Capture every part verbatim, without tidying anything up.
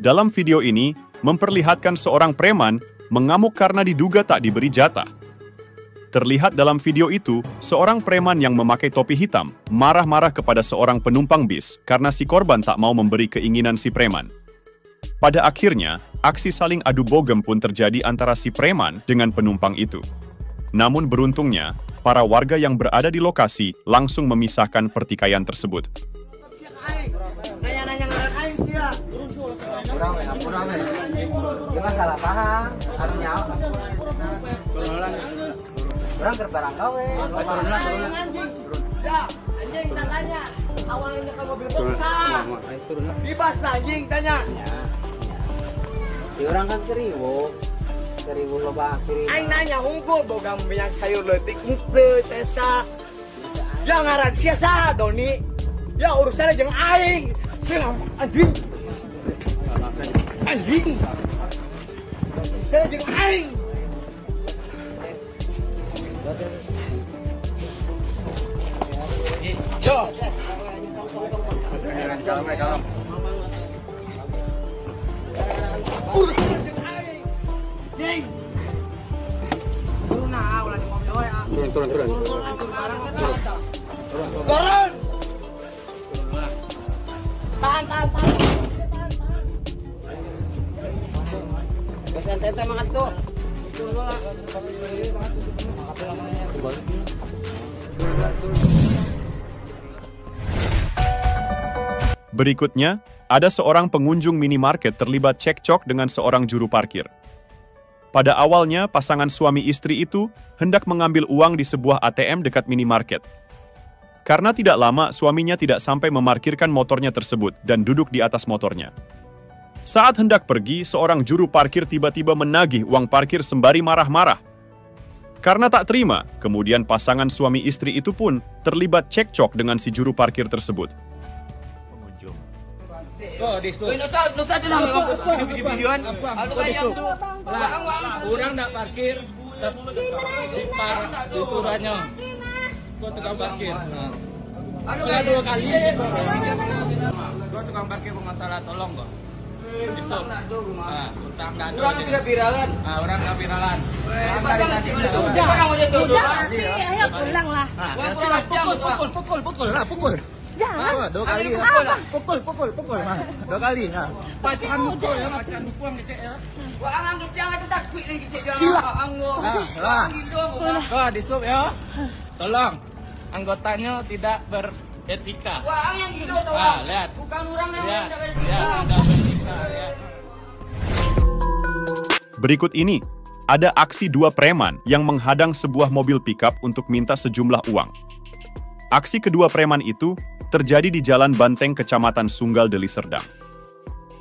dalam video ini memperlihatkan seorang preman mengamuk karena diduga tak diberi jatah. Terlihat dalam video itu, seorang preman yang memakai topi hitam marah-marah kepada seorang penumpang bis karena si korban tak mau memberi keinginan si preman. Pada akhirnya, aksi saling adu bogem pun terjadi antara si preman dengan penumpang itu. Namun beruntungnya, para warga yang berada di lokasi langsung memisahkan pertikaian tersebut. Orang kan seribu. Seribu loba akhirnya. Aing nanya unggul boga minyak sayur leutik heunteu tesa. Ya ngaran sia sa Doni. Ya urusanna jeung aing. Silam anjing. Anjing. Saya jeung aing. Cok. Kalem kalem. Turun, turun, turun. Turun. Tahan, tahan, tahan. Berikutnya, ada seorang pengunjung minimarket terlibat cekcok dengan seorang juru parkir. Pada awalnya, pasangan suami istri itu hendak mengambil uang di sebuah A T M dekat minimarket. Karena tidak lama, suaminya tidak sampai memarkirkan motornya tersebut dan duduk di atas motornya. Saat hendak pergi, seorang juru parkir tiba-tiba menagih uang parkir sembari marah-marah. Karena tak terima, kemudian pasangan suami istri itu pun terlibat cekcok dengan si juru parkir tersebut. Pengunjung. Orang ndak parkir di par di suratnya. Gua tukang parkir. Nah. Dua kali. Gua tukang parkir kok masalah tolong kok. Bisa. Nah, utang kan. Orang tidak viralan. Ah, orang enggak viralan. Orang udah tuh. Ayo pulang lah. Pukul, pukul, pukul lah, pukul. Jangan. Dua kali. Pukul, pukul, pukul. Dua kali. Nah. Pacaran pukul ya, pacaran pukul gitu ya. Wah, orang kecil itu tak kuit lagi kecil. Anggo. Lah. Tuh disup ya. Tolong. Anggotanya tidak beretika. Wah, yang hidup tuh. Ah, lihat. Bukan orang yang tidak beretika. Berikut ini ada aksi dua preman yang menghadang sebuah mobil pickup untuk minta sejumlah uang. Aksi kedua preman itu terjadi di Jalan Banteng, Kecamatan Sunggal, Deli Serdang.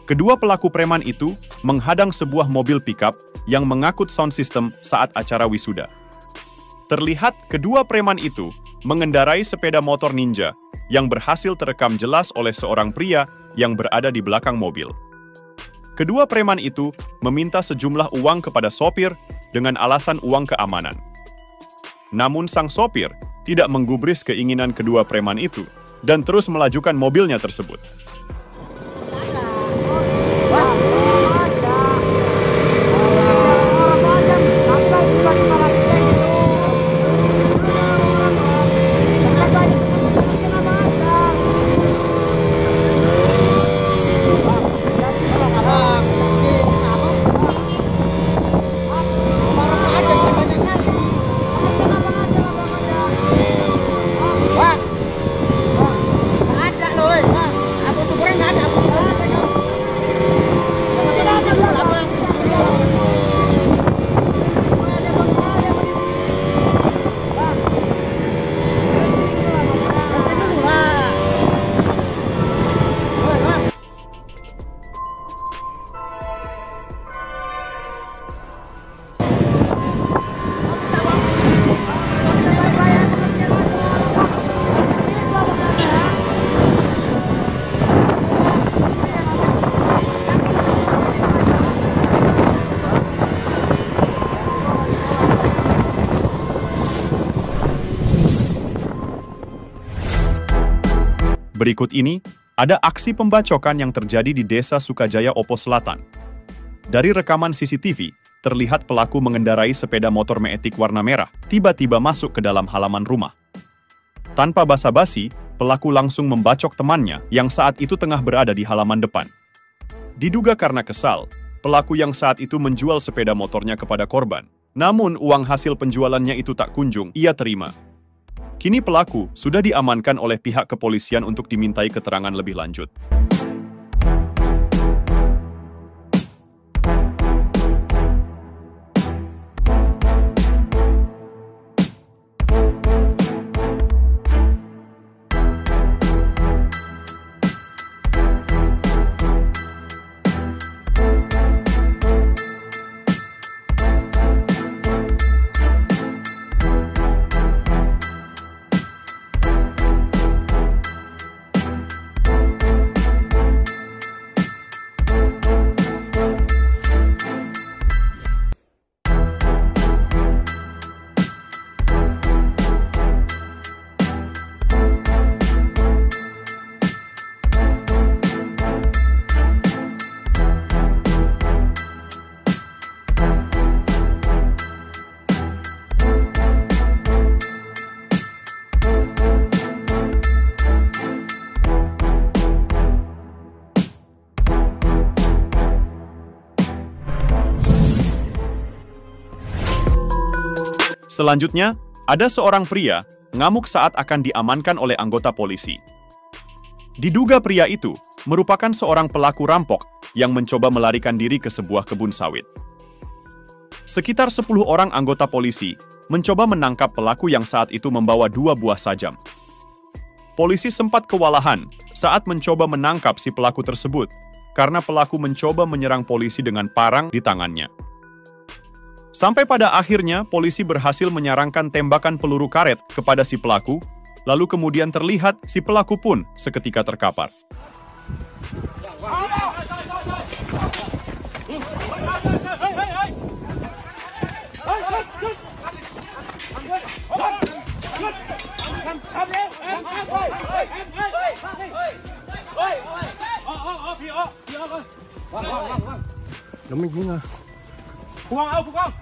Kedua pelaku preman itu menghadang sebuah mobil pickup yang mengangkut sound system saat acara wisuda. Terlihat kedua preman itu mengendarai sepeda motor Ninja yang berhasil terekam jelas oleh seorang pria yang berada di belakang mobil. Kedua preman itu meminta sejumlah uang kepada sopir dengan alasan uang keamanan. Namun sang sopir tidak menggubris keinginan kedua preman itu dan terus melajukan mobilnya tersebut. Berikut ini Ada aksi pembacokan yang terjadi di Desa Sukajaya Opo Selatan. Dari rekaman C C T V, terlihat pelaku mengendarai sepeda motor meetik warna merah, tiba-tiba masuk ke dalam halaman rumah. Tanpa basa-basi, pelaku langsung membacok temannya yang saat itu tengah berada di halaman depan. Diduga karena kesal, pelaku yang saat itu menjual sepeda motornya kepada korban. Namun, uang hasil penjualannya itu tak kunjung ia terima. Kini pelaku sudah diamankan oleh pihak kepolisian untuk dimintai keterangan lebih lanjut. Selanjutnya, ada seorang pria ngamuk saat akan diamankan oleh anggota polisi. Diduga pria itu merupakan seorang pelaku rampok yang mencoba melarikan diri ke sebuah kebun sawit. Sekitar sepuluh orang anggota polisi mencoba menangkap pelaku yang saat itu membawa dua buah sajam. Polisi sempat kewalahan saat mencoba menangkap si pelaku tersebut karena pelaku mencoba menyerang polisi dengan parang di tangannya. Sampai pada akhirnya, polisi berhasil menyarankan tembakan peluru karet kepada si pelaku, lalu kemudian terlihat si pelaku pun seketika terkapar. Buang,